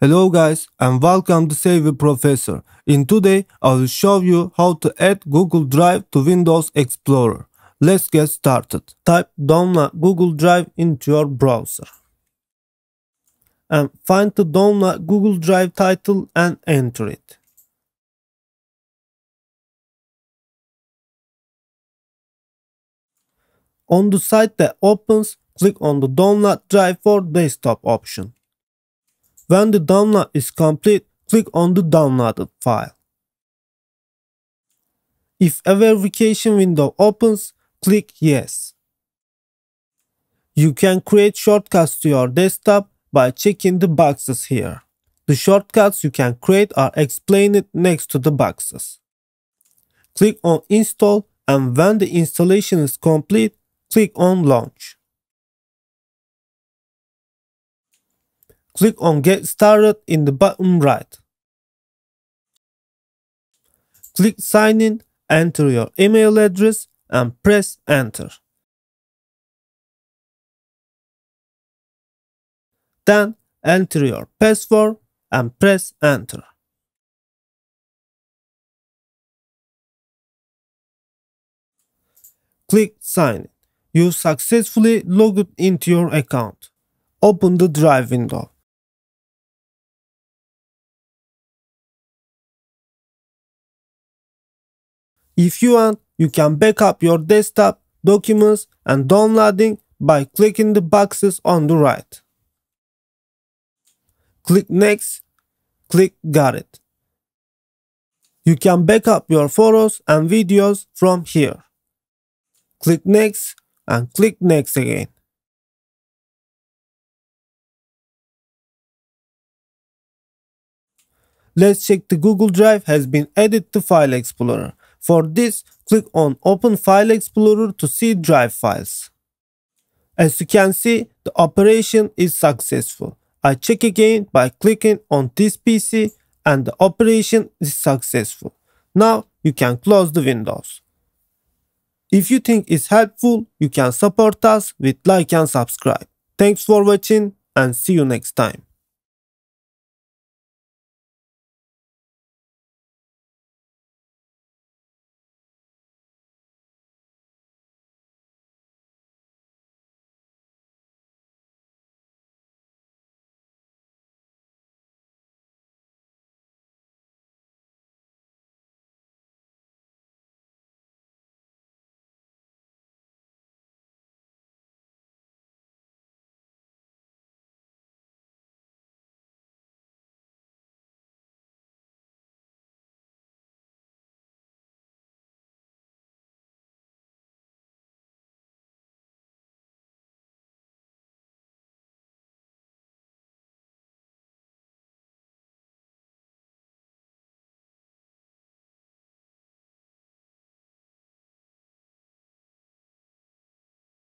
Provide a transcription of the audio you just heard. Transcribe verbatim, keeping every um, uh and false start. Hello guys and welcome to The Savvy Professor. In today I will show you how to add Google Drive to Windows Explorer. Let's get started. Type download Google Drive into your browser. And find the download Google Drive title and enter it. On the site that opens, click on the Download Drive for Desktop option. When the download is complete, click on the downloaded file. If a verification window opens, click Yes. You can create shortcuts to your desktop by checking the boxes here. The shortcuts you can create are explained next to the boxes. Click on Install, and when the installation is complete, click on Launch. Click on Get Started in the bottom right. Click Sign In, enter your email address and press Enter. Then enter your password and press Enter. Click Sign In. You successfully logged into your account. Open the Drive window. If you want, you can back up your desktop, documents, and downloading by clicking the boxes on the right. Click Next, click Got It. You can back up your photos and videos from here. Click Next and click Next again. Let's check the Google Drive has been added to File Explorer. For this, click on Open File Explorer to see drive files. As you can see, the operation is successful. I check again by clicking on this P C and the operation is successful. Now you can close the windows. If you think it's helpful, you can support us with like and subscribe. Thanks for watching and see you next time.